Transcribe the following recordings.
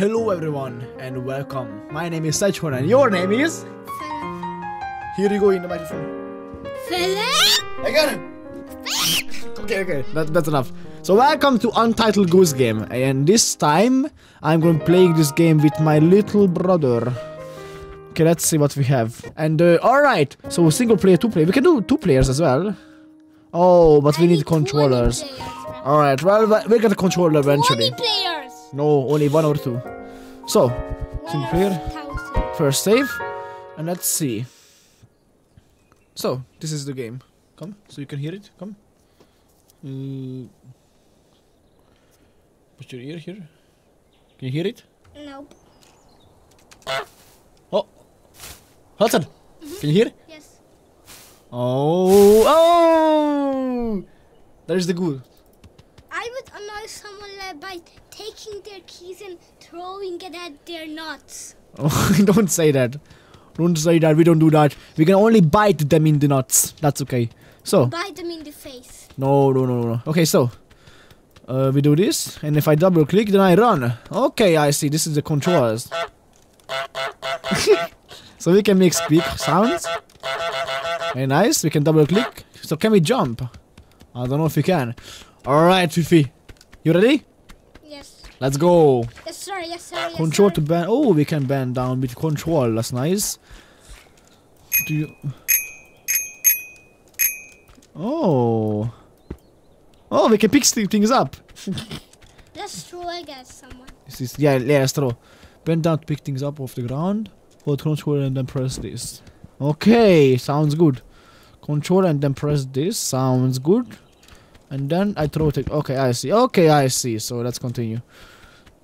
Hello everyone and welcome. My name is Sedgehun and your name is... Philip. Here you go in the microphone. Philip! I got it! Philip! Okay, that's enough. So welcome to Untitled Goose Game. And this time, I'm going to play this game with my little brother. Okay, let's see what we have. And alright, so single player, two player. We can do two players as well. Oh, but we need controllers. Alright, well, we'll get a controller eventually. No, only one or two. So, single player. First save. And let's see. So, this is the game. Come, so you can hear it. Come. Put your ear here. Can you hear it? Nope. Oh. Hudson. Can you hear? Yes. Oh. Oh. There's the ghoul. I would annoy someone by taking their keys and throwing it at their nuts. Oh, don't say that. Don't say that. We don't do that. We can only bite them in the nuts. That's okay. So. Bite them in the face. No. Okay, so. We do this. And if I double click, then I run. Okay, I see. This is the controllers. So we can make squeak sounds. Very nice. We can double click. So can we jump? I don't know if we can. Alright, Fifi. You ready? Yes. Let's go. Yes, sir. Yes, sir. Control to bend. Oh, we can bend down with control. That's nice. Do you... Oh. Oh, we can pick things up. Let's throw against someone. Yeah, let's throw. Bend down to pick things up off the ground. Hold control and then press this. Okay, sounds good. Control and then press this. Sounds good. And then I throw it. Okay, I see. Okay, I see. So let's continue.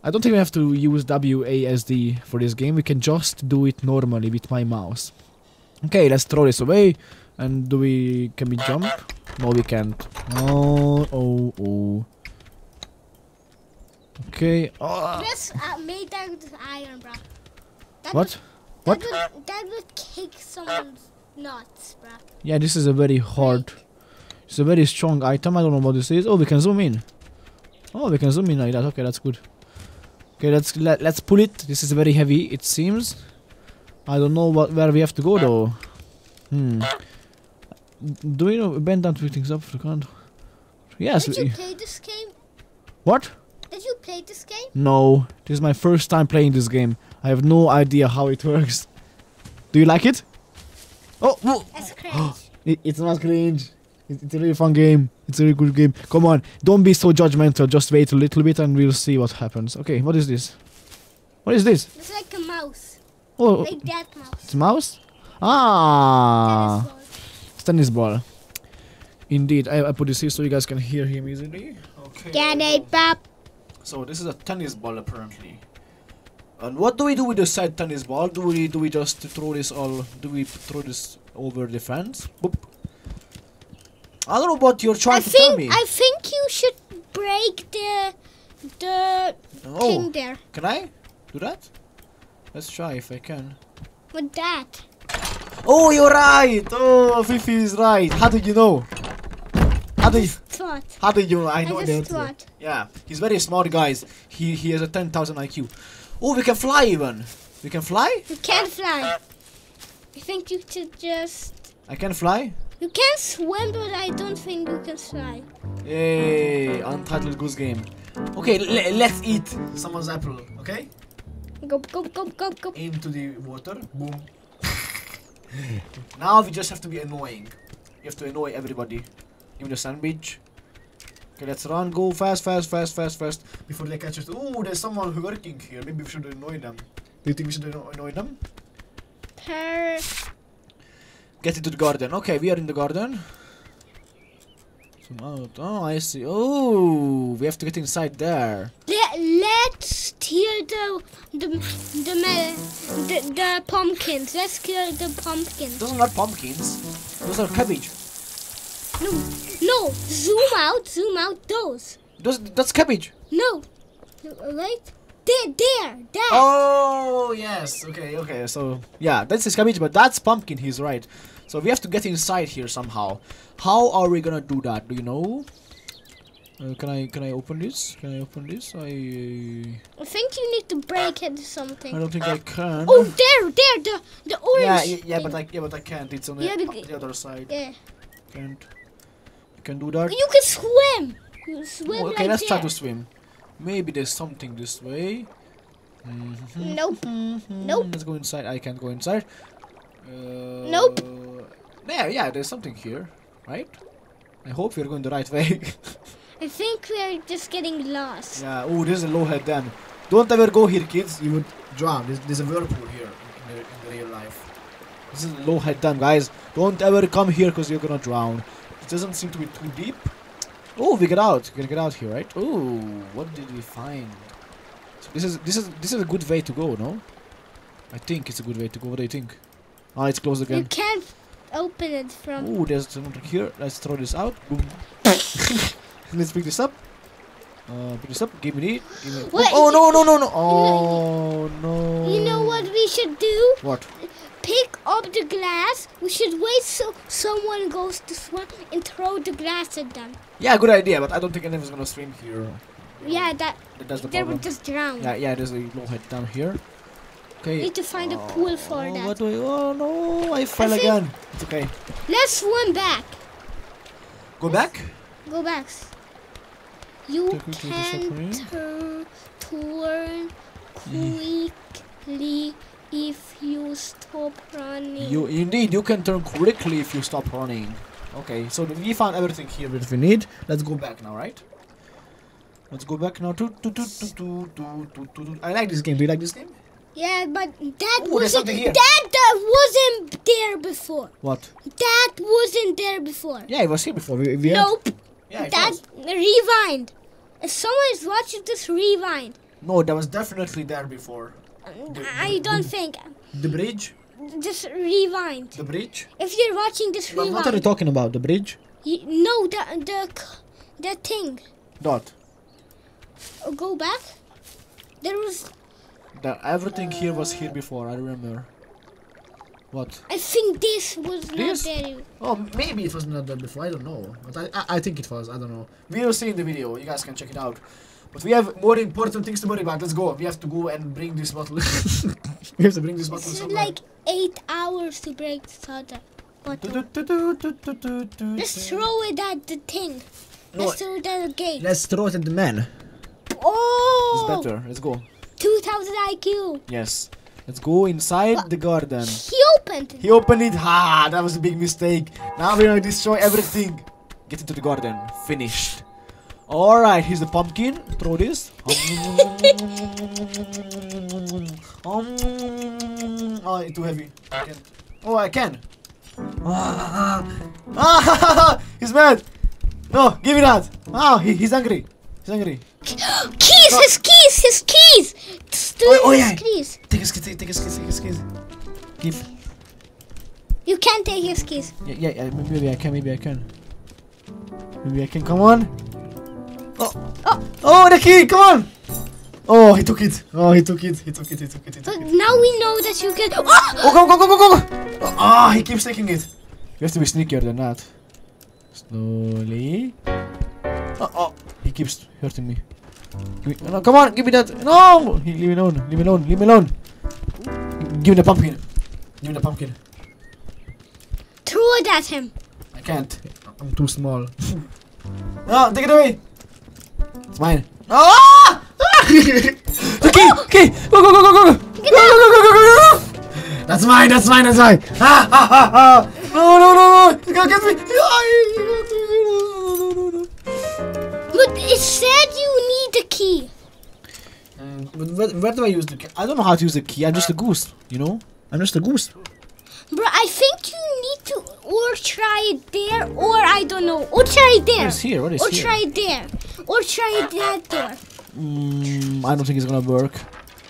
I don't think we have to use WASD for this game. We can just do it normally with my mouse. Okay, let's throw this away. And can we jump? No, we can't. Oh. Okay. This made that with iron, bro. That would kick someone's nuts, bro. Yeah, this is a very hard... It's a very strong item. I don't know what this is. Oh, we can zoom in. Oh, we can zoom in like that. Okay, that's good. Okay, let's pull it. This is very heavy, it seems. I don't know where we have to go though. Do you know bend down to pick things up? Yes. Did you play this game? What? Did you play this game? No, this is my first time playing this game. I have no idea how it works. Do you like it? Oh, whoa. That's cringe. It's not cringe. It's a really fun game. It's a really good game. Come on, don't be so judgmental. Just wait a little bit and we'll see what happens. Okay, what is this? What is this? It's like a mouse. Oh, like that mouse. It's a mouse? Ah, it's tennis ball. Indeed, I put this here so you guys can hear him easily. Okay. So this is a tennis ball apparently. And what do we do with the said tennis ball? Do we just throw this all? Do we throw this over the fence? Boop. I don't know what you're trying to tell me. I think you should break the thing there. Can I do that? Let's try if I can. With that. Oh, you're right. Oh, Fifi is right. How did you know? How did you know? I know that. Yeah, he's very smart, guys. He has a 10,000 IQ. Oh, we can fly even. We can fly? We can fly. I think you should just... I can fly? You can swim, but I don't think you can fly. Yay! Untitled Goose Game. Okay, let's eat someone's apple, okay? Go. Aim to the water. Boom. Now we just have to be annoying. You have to annoy everybody. Give me the sandwich. Okay, let's run. Go fast. Before they catch us. Oh, there's someone working here. Maybe we should annoy them. Do you think we should annoy them? Get into the garden. Okay, we are in the garden. Oh, I see. Oh, we have to get inside there. Let's steal the pumpkins. Let's kill the pumpkins. Those are not pumpkins. Those are cabbage. No. Zoom out. Those. That's cabbage. No. Right. There. Oh, yes. Okay. So, yeah, that's his cabbage, but that's pumpkin. He's right. So we have to get inside here somehow. How are we gonna do that? Do you know? Can I open this? I think you need need to break into something. I don't think I can. Oh, there, the orange. Yeah, thing. but I can't. It's on the other side. Yeah. Can't. You can do that. You can swim. Oh, okay, like let's try to swim. Maybe there's something this way. Mm-hmm. Nope. Mm-hmm. Nope. Let's go inside. I can't go inside. Nope. There, yeah, there's something here, right? I hope we're going the right way. I think we're just getting lost. Yeah. Oh, there's a low head dam. Don't ever go here, kids. You would drown. There's a whirlpool here in real life. This is a low head dam, guys. Don't ever come here because you're gonna drown. It doesn't seem to be too deep. Oh, we get out. We're gonna get out here, right? Oh, what did we find? So this is a good way to go, no? I think it's a good way to go. What do you think? Ah, it's closed again. You can't open it from. Oh, there's something here. Let's throw this out. Boom. Let's pick this up. Give me the. Oh no! Oh no! You know what we should do? What? Pick up the glass. We should wait so someone goes to swim and throw the glass at them. Yeah, good idea. But I don't think anyone's gonna swim here. Yeah, that's the problem. They would just drown. Yeah. There's a low head down here. Okay. Need to find a pool for that. What do I? Oh no! I fell again. It's okay. Let's swim back. Go back. You can turn quickly if you stop running. You can turn quickly if you stop running. Okay, so we found everything here that we need. Let's go back now, right? Let's go back now. I like this game. Do you like this game? Yeah, but that wasn't there before. What? That wasn't there before. Yeah, it was here before. Nope. Yeah, rewind. If someone is watching this, rewind. No, that was definitely there before. I don't think. The bridge? Just rewind. The bridge? If you're watching this, rewind. What are you talking about? The bridge? No, the thing. Dot. Go back. There was. Everything here was here before. I remember. What? I think this was not there. Oh, maybe it was not there before. I don't know. But I think it was. I don't know. We will see in the video. You guys can check it out. But we have more important things to worry about. Let's go. We have to go and bring this bottle. We have to bring this bottle. This is like 8 hours to break the soda bottle. Let's throw it at the thing. Let's throw it at the gate. Let's throw it at the man. Oh! It's better. Let's go. 2000 IQ. Yes. Let's go inside the garden. He opened it. Ha! That was a big mistake. Now we're gonna destroy everything. Get into the garden. Finished. Alright, here's the pumpkin. Throw this. Oh, it's too heavy. I can't. Oh, I can. He's mad. No, give me that. Oh, he's angry. Keys! His keys! His keys! Steal his keys! Take his keys. Give. You can't take his keys. Yeah, maybe I can. Come on! Oh, the key! Come on! Oh, he took it. But now we know that you can. Oh, go! Ah, he keeps taking it. You have to be sneakier than that. Slowly. Oh, he keeps hurting me. No, come on, give me that. No! Leave me alone. Give me the pumpkin. Throw it at him. I can't. I'm too small. No, take it away. It's mine. Ah! Okay. Go. That's mine. Ah. No. You can't get me. But it said you need a key. But where do I use the key? I don't know how to use the key. I'm just a goose, you know? Bro, I think you need to or try it there or I don't know. Or try it there. What is here? Try it there. Or try it that door. I don't think it's gonna work.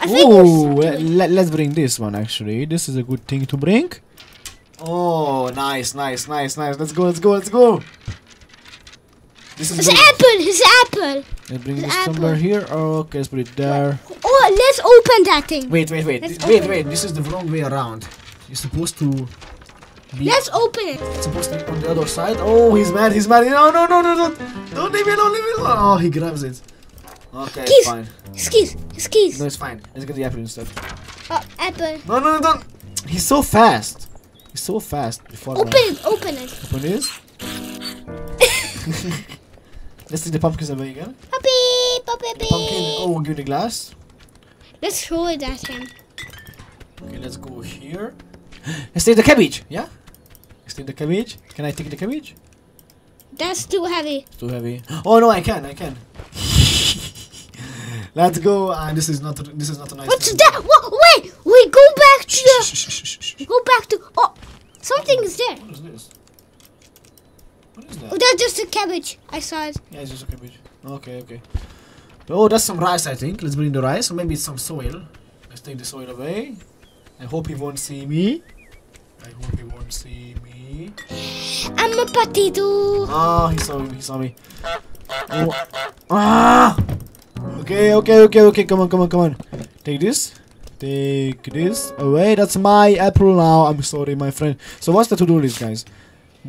Oh, let's bring this one actually. This is a good thing to bring. Oh, nice. Let's go. His apple! Let's bring this somewhere here. Okay, let's put it there. Oh, let's open that thing. Wait. This is the wrong way around. You're supposed to be... Let's open it. It's supposed to be on the other side. Oh, he's mad. No. Don't leave me alone. Oh, he grabs it. Okay, keys. Fine. His keys. His keys. No, it's fine. Let's get the apple instead. Oh, apple. No, no, no, don't. He's so fast. He's so fast. Before open that. It. Open it. Open this. Let's take the pumpkins away again. Puppy, puppy. Pumpkin. Oh, we'll give the glass. Let's throw it at him. Okay, let's go here. Let's take the cabbage. Yeah. Let's take the cabbage. Can I take the cabbage? That's too heavy. It's too heavy. Oh no, I can. I can. Let's go. This is not. This is not a nice. What's thing. That? What? Wait. We go back to the. Go back to. Oh, something is there. What is this? What is that? Oh, that's just a cabbage. I saw it. Yeah, it's just a cabbage. Okay, okay. Oh, that's some rice, I think. Let's bring the rice. Or maybe it's some soil. Let's take the soil away. I hope he won't see me. I hope he won't see me. I'm a potato. Oh, he saw me. He saw me. Oh. Ah! Okay, okay, okay, okay. Come on, come on, come on. Take this. Take this away. That's my apple now. I'm sorry, my friend. So what's the to-do list, guys?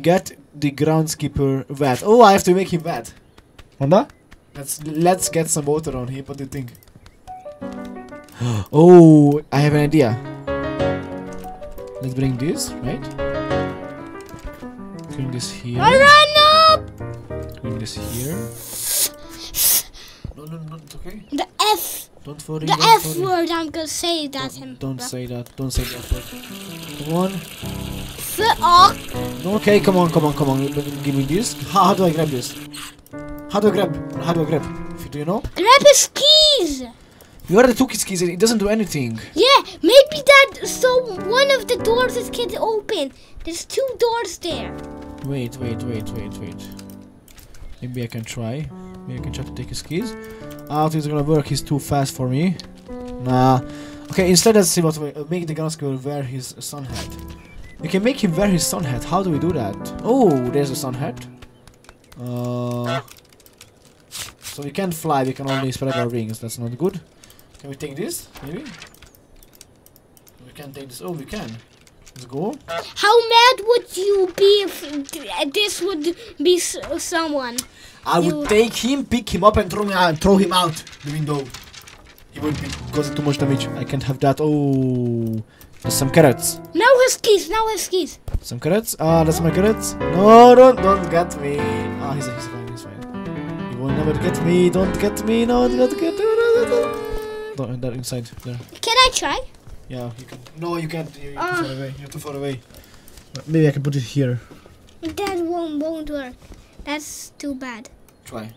Get the groundskeeper wet. Oh, I have to make him wet. Honda? Let's get some water on him. What do you think? Oh, I have an idea. Let's bring this, right? Bring this here. Run up! Bring this here. No, no, no, it's okay. The F. Don't worry. The F worry. Word. I'm gonna say that. Don't say that. Don't say that word. Come on. Okay, come on, come on, come on. Give me this. How do I grab this? How do I grab? How do I grab? Do you know? Grab his keys! You already took his keys and it doesn't do anything. Yeah, maybe that. So one of the doors is can't open. There's two doors there. Wait, wait, wait, wait, wait. Maybe I can try. Maybe I can try to take his keys. I don't think it's gonna work. He's too fast for me. Nah. Okay, instead, let's see what we make the groundskeeper wear his sun hat. You can make him wear his sun hat. How do we do that? Oh, there's a sun hat. So we can't fly, we can only spread our wings. That's not good. Can we take this? Maybe? We can take this. Oh, we can. Let's go. How mad would you be if this would be someone? I would take him, pick him up and throw him out the window. He would be causing too much damage. I can't have that. Oh. Some carrots. Now his keys, now his keys. Some carrots? Ah, that's my carrots. No, don't get me. Ah, he's fine, he's fine. He will never get me. Don't get me. No, don't get me. Don't, that inside there. Can I try? Yeah, you can. No, you can't. You're too far away. You're too far away. Maybe I can put it here. That one won't work. That's too bad. Try.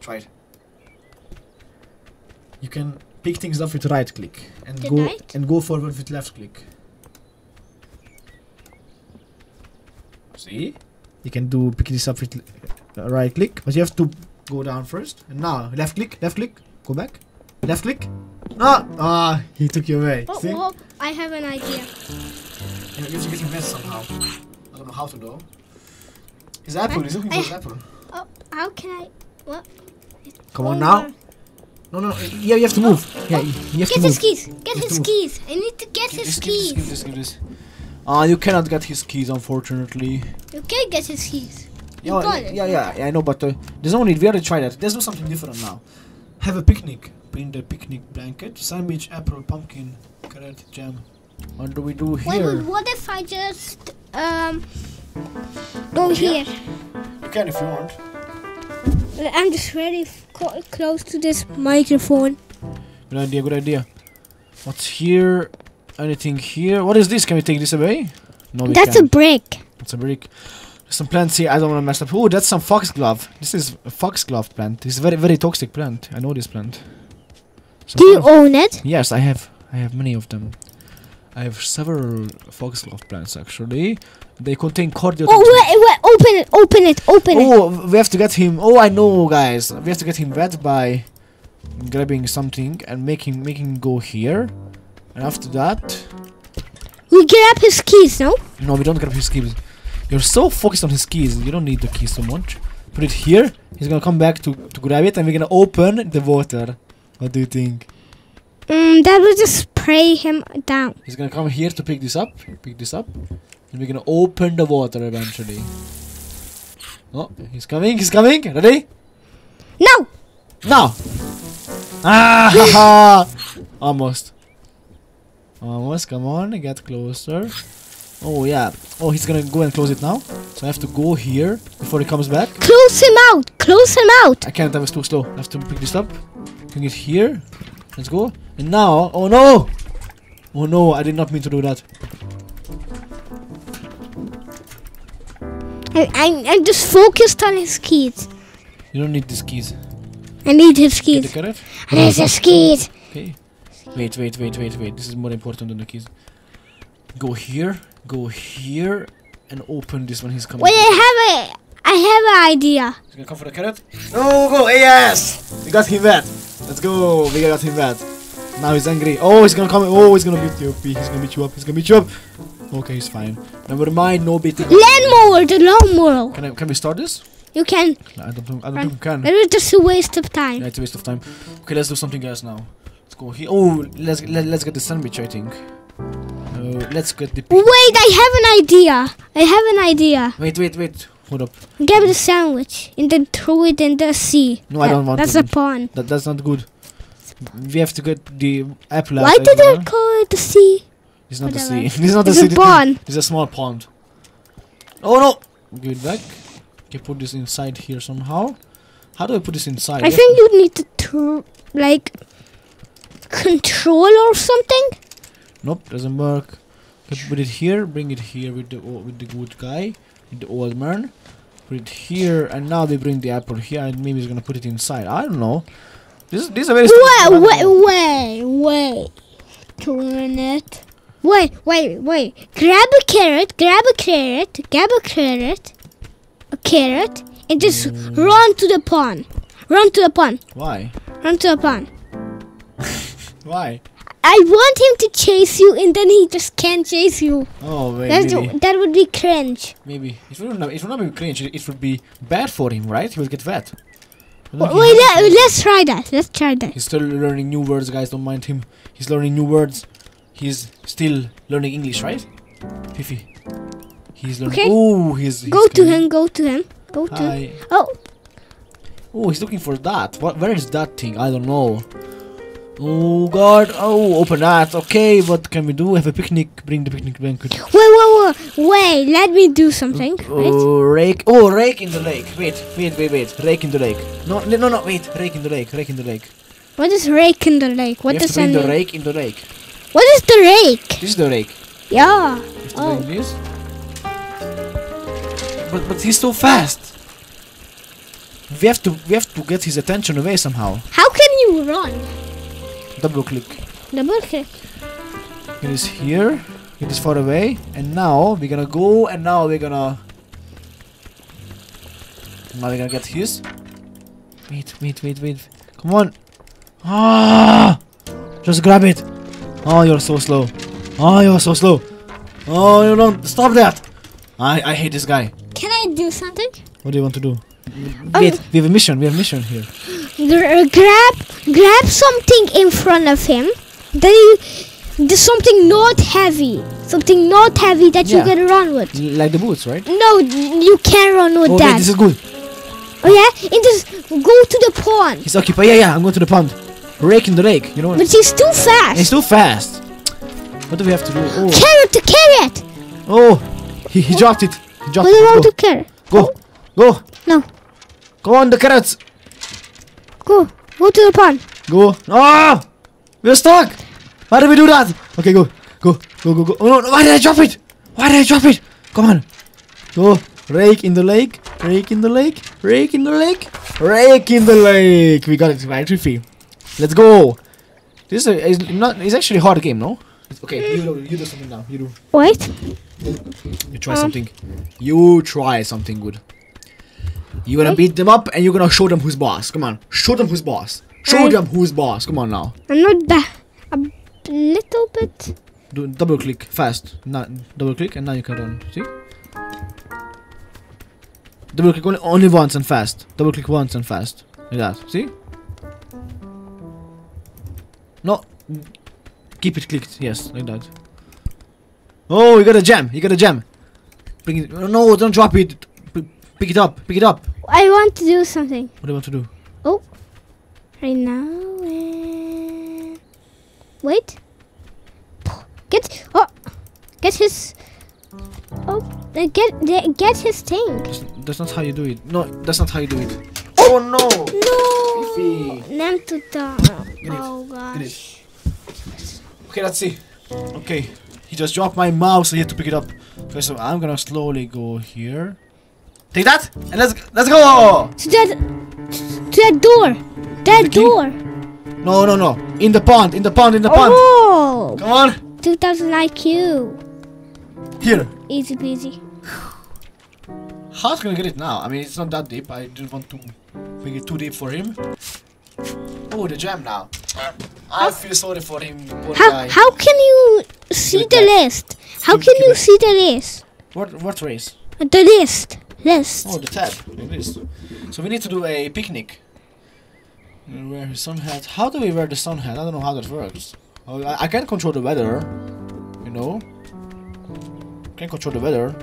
Try it. You can pick things up with right click and go forward with left click. See? You can do pick this up with right click, but you have to go down first. And now left click, go back, left click. No! Ah, he took you away. Oh, see? Oh, I have an idea. You have to get him wet somehow. I don't know how to do. His apple, he's looking for his apple. Oh, how can I? What? Come on now. No, no, yeah, you have to move. Yeah, you have to move. Get his keys. Get his keys. I need to get his keys. Give this, give this. Ah, you cannot get his keys, unfortunately. You can get his keys. Yeah, I know, but there's no need. We already tried that. Let's do something different now. Have a picnic. Bring the picnic blanket, sandwich, apple, pumpkin, carrot, jam. What do we do here? Wait, what if I just go here? You can if you want. I'm just very close to this microphone. Good idea, good idea. What's here? Anything here? What is this? Can we take this away? No, we can't. That's a brick. That's a brick. Some plants here. I don't want to mess up. Oh, that's some foxglove. This is a foxglove plant. This is a very, very toxic plant. I know this plant. Do you own it? Yes, I have. I have many of them. I have several foxglove plants actually. They contain cordial. Oh wait, open it, open it, open it. Oh, we have to get him. Oh, I know, guys. We have to get him wet by grabbing something and making him go here. And after that, we grab his keys, no? No, we don't grab his keys. You're so focused on his keys. You don't need the keys so much. Put it here. He's gonna come back to grab it, and we're gonna open the water. What do you think? That will just spray him down. He's gonna come here to pick this up, and we're gonna open the water eventually. Oh, he's coming, ready? No! No! Ah! Haha! Almost. Almost, come on, get closer. Oh, yeah. Oh, he's gonna go and close it now. So I have to go here before he comes back. Close him out! Close him out! I can't, I was too slow. I have to pick this up. Bring it here. Let's go. And now, oh no! Oh no, I did not mean to do that. I'm just focused on his keys. You don't need these keys. I need his keys. Get the carrot? There's his keys. Okay. Wait. This is more important than the keys. Go here, and open this when he's coming. Wait, I have an idea. He's gonna come for the carrot. No, go, yes! We got him wet. Let's go. We got him wet. Now he's angry. Oh, he's gonna come. Oh, he's gonna beat you up. He's gonna beat you up. He's gonna beat you up. Okay, he's fine. Never mind, no beating. Lawnmower, the lawnmower. Can we start this? You can. I don't think we can. It was just a waste of time. Yeah, it's a waste of time. Okay, let's do something else now. Let's go here. Oh, let's get the sandwich, I think. Let's get the pizza. Wait, I have an idea. Wait. Hold up. Get the sandwich and then throw it in the sea. No, I don't want to. That's a pawn. That's not good. We have to get the apple. Why did I call it the sea? It's not whatever. The sea. It's not the sea. It's a pond. It's a small pond. Oh no! Give it back. Okay, put this inside here somehow. How do I put this inside? I think you need to like control or something. Nope, doesn't work. Okay, put it here. Bring it here with the good guy, with the old man. Put it here, and now they bring the apple here, and maybe he's gonna put it inside. I don't know. This is a very. Wait. Turn it. Wait. Grab a carrot. A carrot. And just run to the pond. Why? Run to the pond. Why? I want him to chase you and then he just can't chase you. Oh, wait. That would be cringe. Maybe. It would not be cringe. It would be bad for him, right? He will get wet. Let's try that. He's still learning new words, guys. Don't mind him. He's learning new words. He's still learning English, right? Fifi. He's learning. Okay. Oh, he's Go to him. Oh. Oh, he's looking for that. Where is that thing? I don't know. Oh, God. Oh, open that. Okay, what can we do? Have a picnic. Bring the picnic banquet. Wait. Let me do something. Rake. Oh, rake in the lake. Wait. Rake in the lake. No. Wait. Rake in the lake. What is rake in the lake? What does that mean? The rake in the lake. What is the rake? This is the rake. Yeah. Oh. This. But he's so fast. We have to get his attention away somehow. How can you run? Double click. It is here. It is far away. And now we're gonna go. And now we're gonna. Now we're gonna get his. Wait. Come on. Ah! Just grab it. Oh, you're so slow. Oh, you don't stop that. I hate this guy. Can I do something? What do you want to do? Wait, we have a mission here. Grab something in front of him. Then there's something not heavy. Something not heavy that you can run with. Like the boots, right? No, you can't run with that. Wait, this is good. Oh yeah? And just go to the pond. He's occupied. Yeah, I'm going to the pond. Rake in the lake, you know. But he's too fast. What do we have to do? Oh. Carrot! Oh! He dropped it. He dropped it. Go. No. Go on the carrots. Go. Go to the pond. Go. Ah! Oh, we're stuck. Why did we do that? Okay, go. Oh no! Why did I drop it? Come on. Go. Rake in the lake. We got it by Fifi. Let's go. This is actually a hard game, no? Okay, you do something now. You do. Wait. You try something. You try something good. You're gonna beat them up and you're gonna show them who's boss. Come on. Show them who's boss. Come on now. I'm not that. A little bit. Do double click fast. Now, double click and now you can run. See? Double click only once and fast. Double click once and fast. Like that. See? No. Keep it clicked. Yes, like that. Oh, you got a gem. Bring it. No, don't drop it. Pick it up. I want to do something. What do you want to do? Oh. right now. And wait, get his thing. That's not how you do it. No, that's not how you do it. Oh no! No! Name to die. Oh gosh. Okay, let's see. Okay, he just dropped my mouse. I had to pick it up. Okay, so I'm gonna slowly go here. Take that, and let's go. To that door. That door. No, no, no. In the pond. In the pond. In the pond. Oh! Come on. 2000 IQ. Here. Easy peasy. How's gonna get it now? I mean, it's not that deep. I didn't want to make it too deep for him. Oh, the jam now. I feel sorry for him. How can you see the list? How can you see the list? What race? The list. List. Oh, the tab. The list. So we need to do a picnic. Wear his sun hat. How do we wear the sun hat? I don't know how that works. Oh, I can't control the weather. You know. Can't control the weather.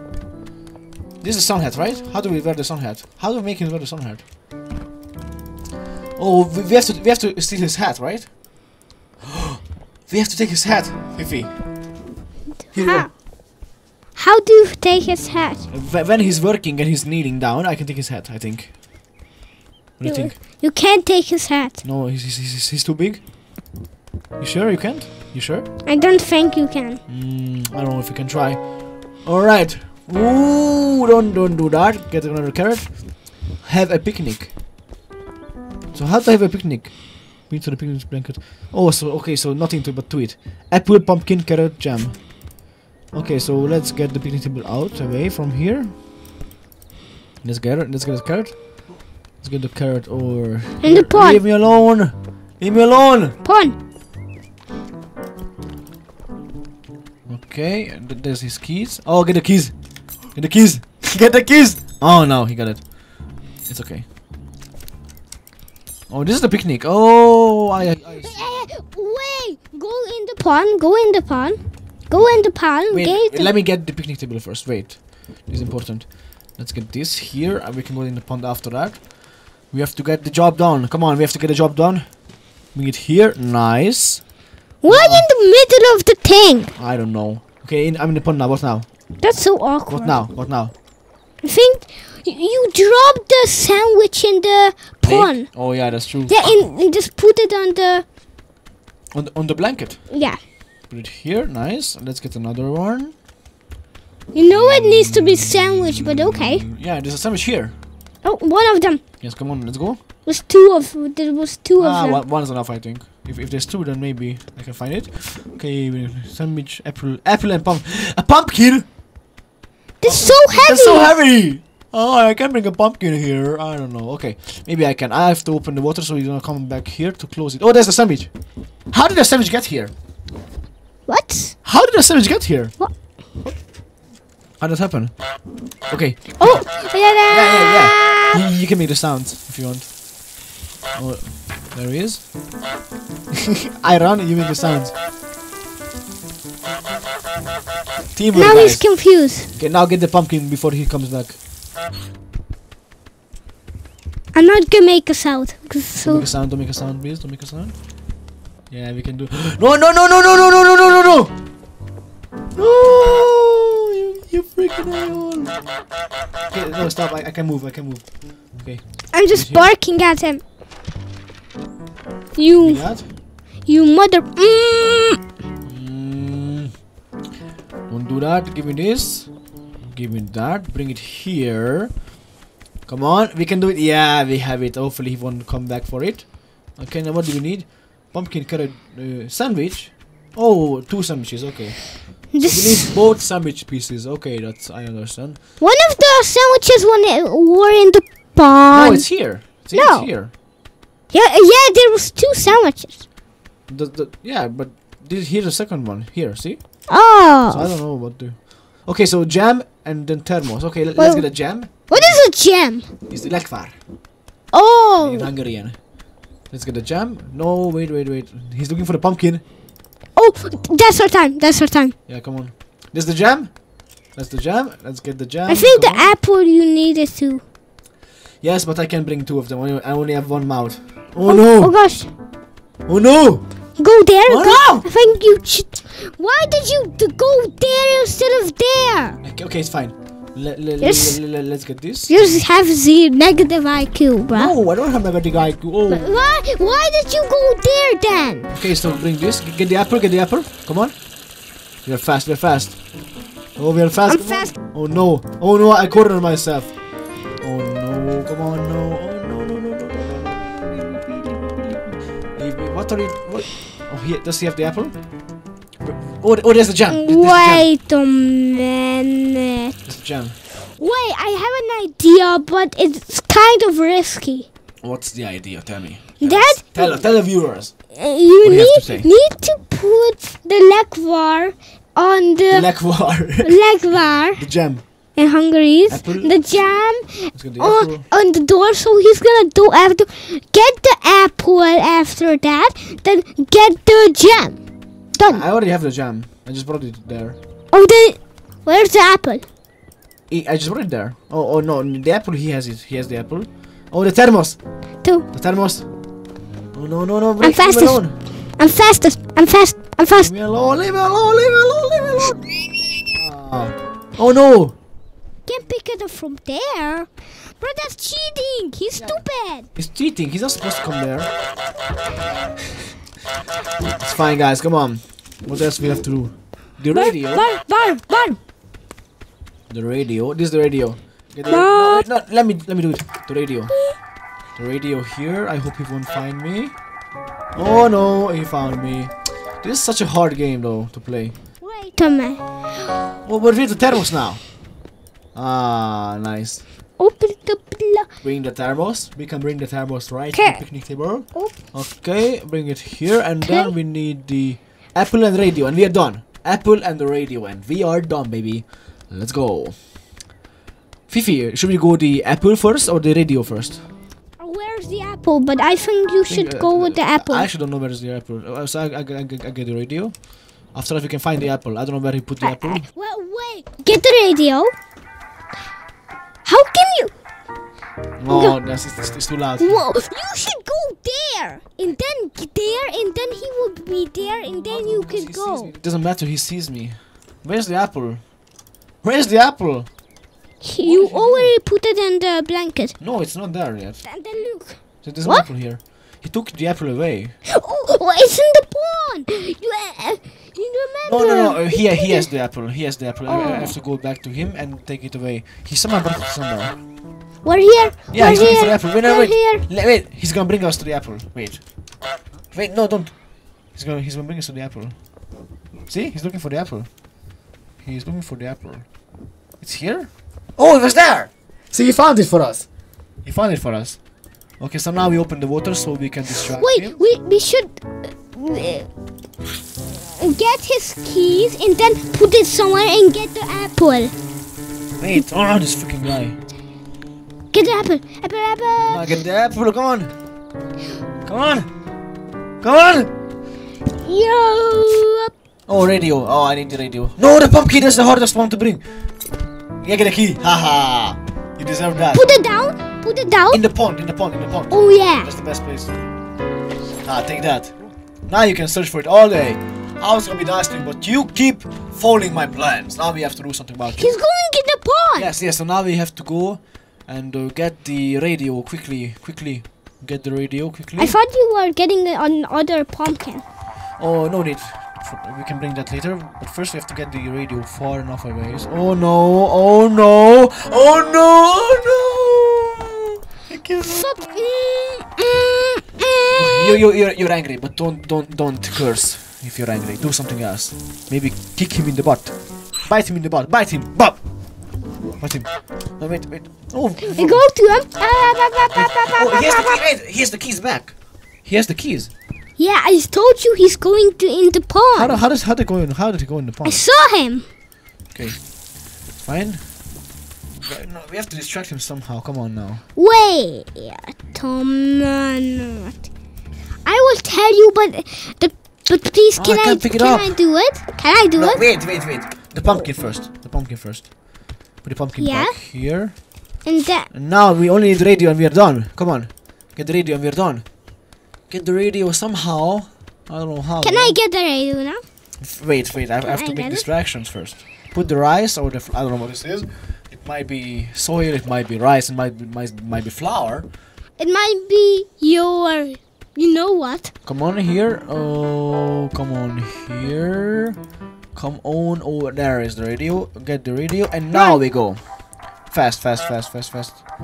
This is sun hat, right? How do we wear the sun hat? How do we make him wear the sun hat? Oh, we have to steal his hat, right? We have to take his hat, Fifi. How do you take his hat? When he's working and he's kneeling down, I can take his hat, I think. What do you think? You can't take his hat. No, he's too big. You sure you can't? You sure? I don't think you can. I don't know if you can try. Alright. Ooh, don't do that. Get another carrot. Have a picnic. So how to have a picnic? We need to the picnic blanket. Oh, so okay, so nothing to but to eat. Apple, pumpkin, carrot, jam. Okay, so let's get the picnic table out away from here. Let's get the carrot. Let's get the carrot over in the pond. Leave me alone. Leave me alone. Pond. Okay, and there's his keys. Oh, get the keys. Get the keys. Get the keys. Oh no, he got it. It's okay. Oh, this is the picnic. Oh, wait, go in the pond. Go in the pond. Go in the pond. Wait, let me get the picnic table first. Wait, this is important. Let's get this here, and we can go in the pond after that. We have to get the job done. Come on, we have to get the job done. Bring it here. Nice. Why in the middle of the thing? I don't know. Okay, I'm in the pond now. What now? That's so awkward. What now? What now? I think you dropped the sandwich in the pond. Oh yeah, that's true. Yeah, and just put it on the... On the blanket? Yeah. Put it here. Nice. Let's get another one. You know it needs to be sandwiched, but okay. Yeah, there's a sandwich here. Oh, one of them. Yes, come on. Let's go. There was two of them. One's enough, I think. If there's two, then maybe I can find it. Okay, sandwich, apple and a pumpkin. That's so heavy. That's so heavy. Oh, I can't bring a pumpkin here. I don't know. Okay, maybe I can. I have to open the water so you don't come back here to close it. Oh, there's the sandwich. How did the sandwich get here? What? How did the sandwich get here? What? How did that happen? Okay. Oh, yeah. You can make the sound if you want. Oh, there he is. I run, you make the sounds. Teamwork, now guys. He's confused. Okay, now get the pumpkin before he comes back. I'm not gonna make a sound. Don't make a sound, please. Don't make a sound. Yeah, we can do. No! No! You freaking animal! Okay, no, stop. I can move. Okay. I'm just barking at him. You mother. Don't do that. Give me this. Give me that. Bring it here. Come on, we can do it. Yeah, we have it. Hopefully, he won't come back for it. Okay, now what do we need? Pumpkin carrot sandwich. Oh, two sandwiches. Okay. We need both sandwich pieces. Okay, I understand. One of the sandwiches were in the pond. No, it's here. It's here. Yeah, there was two sandwiches. Yeah, but here's the second one. Here, see? Oh. So I don't know what to... Okay, so jam and then thermos. Okay, let's get a jam. What is a jam? It's lekvar. Oh. In Hungarian. Let's get a jam. No, wait. He's looking for the pumpkin. Oh, that's our time. Yeah, come on. There's the jam. Let's get the jam. I think the apple you needed too. Yes, but I can bring two of them. I only have one mouth. Oh no! Oh gosh! Oh no! Go there! Oh, go! No. I think you should. Why did you go there instead of there? Okay, it's fine. Let's get this. You just have the negative IQ, bro. No, I don't have negative IQ. Oh. Why did you go there then? Okay, so bring this. Get the apple. Get the apple. Come on. We're fast. We're fast. Oh, we're fast. I'm fast. Oh no! Oh no! I cornered myself. Oh no! Come on! No! Oh no! No! No! No! Leave me. What are you? What? Oh, here. Does he have the apple? Oh, there's the jam. Wait a minute. There's the jam. Wait, I have an idea, but it's kind of risky. What's the idea? Tell me. Tell the viewers. You need to put the lekvar on the lekvar. The jam. In Hungary's. Apple. The jam on the door, so he's gonna do after. Get the apple after that, then get the jam. Done. I already have the jam. I just brought it there. Oh, where's the apple? I just brought it there. Oh, no, the apple. He has it. He has the apple. Oh, the thermos. The thermos. Oh no! I'm fastest. I'm fastest. I'm fast. Leave me alone! Leave me alone! Oh no! Can't pick it up from there. Bro, that's cheating. He's stupid. He's cheating. He's not supposed to come there. It's fine, guys. Come on. What else we have to do? The radio. The radio. This is the radio. No, let me do it. The radio. The radio here. I hope he won't find me. Oh no, he found me. This is such a hard game though to play. Wait a minute. Well, we're with the thermos now. Ah, nice. Open the pillow. Bring the thermos. We can bring the thermos right to the picnic table. Okay, bring it here, and then we need the apple and radio, and we are done. Apple and the radio, and we are done, baby. Let's go. Fifi, should we go the apple first or the radio first? Where's the apple? But I think you should go with the apple. I actually don't know where's the apple. So I get the radio. After that, we can find the apple. I don't know where he put the apple. Wait. Get the radio. How can you? No, it's too loud. Whoa, you should go there, and then there, and then he would be there, and then you could go. It doesn't matter. He sees me. Where's the apple? Where's the apple? You already put it in the blanket. No, it's not there yet. Then look. There's an apple here. He took the apple away. Oh, it's in the pond. You remember? No. He has the apple. I have to go back to him and take it away. He somehow brought it somewhere. We're here. Yeah, he's going for the apple. Wait, he's gonna bring us to the apple. Wait, no, don't. He's gonna bring us to the apple. See, he's looking for the apple. He's looking for the apple. It's here? Oh, it was there. See, he found it for us. Okay, so now we open the water so we can distract him. We should get his keys and then put it somewhere and get the apple. Wait, oh, this freaking guy. Get the apple. Apple. Oh, get the apple, come on. Come on. Yo. Oh, radio. Oh, I need the radio. No, the pump key, that's the hardest one to bring. Yeah, get the key. Haha. You deserve that. Put it down. In the pond. Oh yeah. That's the best place. Ah, take that. Now you can search for it all day. I was gonna be nice to you, but you keep following my plans. Now we have to do something about it. He's going in the pond. Yes. So now we have to go and get the radio quickly. Get the radio quickly. I thought you were getting another pumpkin. Oh, no need. We can bring that later. But first we have to get the radio far enough away. Oh no! I can't. You're angry, but don't curse if you're angry. Do something else. Maybe kick him in the butt. Bite him. No, wait. Oh, go to him. He has the keys back. Yeah, I told you he's going to in the pond. How did he go in the pond? I saw him. Okay, fine. No, we have to distract him somehow. Come on now. Wait a minute. I will tell you, but please, can I do it? Wait. The pumpkin first. Put the pumpkin back here. And now we only need radio and we are done. Come on. Get the radio and we are done. Get the radio somehow. I don't know how. Can I get the radio now? Wait, I have to make distractions first. Put the rice or the I don't know what this is. It might be soil, it might be rice, it might be flour. It might be your... You know what? Come on here. Oh, come on here. Come on over. There is the radio. Get the radio. And now we go. Fast.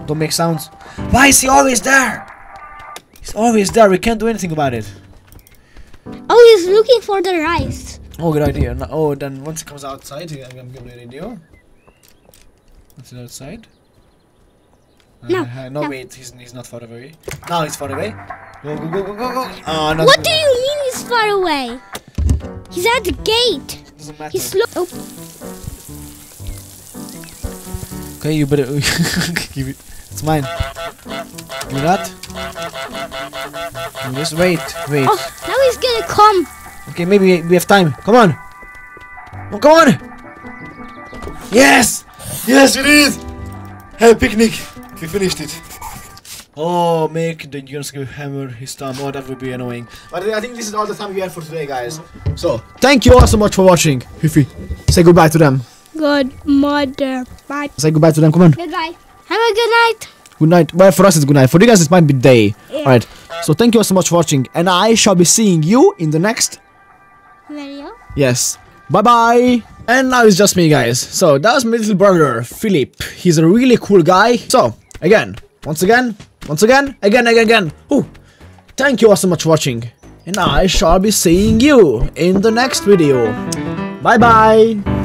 Don't make sounds. Why is he always there? He's always there. We can't do anything about it. Oh, he's looking for the rice. Oh, good idea. No, oh, then once he comes outside, I'm going to give the radio. Once he's outside. No, wait. He's not far away. Now he's far away. Go. Oh, no, what do you mean he's far away? He's at the gate. Doesn't matter. He's look. Oh. Okay, you better give it. It's mine. Do that. And just wait. Oh, now he's gonna come. Okay, maybe we have time. Come on. Oh, come on. Yes, it is. Have a picnic. We finished it. Oh, make the Yunsuke hammer his thumb. Oh, that would be annoying. But I think this is all the time we have for today, guys. So, thank you all so much for watching. Fifi, say goodbye to them. Good mother. Bye. Say goodbye to them. Come on. Goodbye. Have a good night. Good night. Well, for us it's good night. For you guys it might be day. Yeah. Alright. So, thank you all so much for watching. And I shall be seeing you in the next... video? Yes. Bye-bye. And now it's just me, guys. So, that was my little brother, Philip. He's a really cool guy. So, Once again. Ooh. Thank you all so much for watching. And I shall be seeing you in the next video. Bye bye.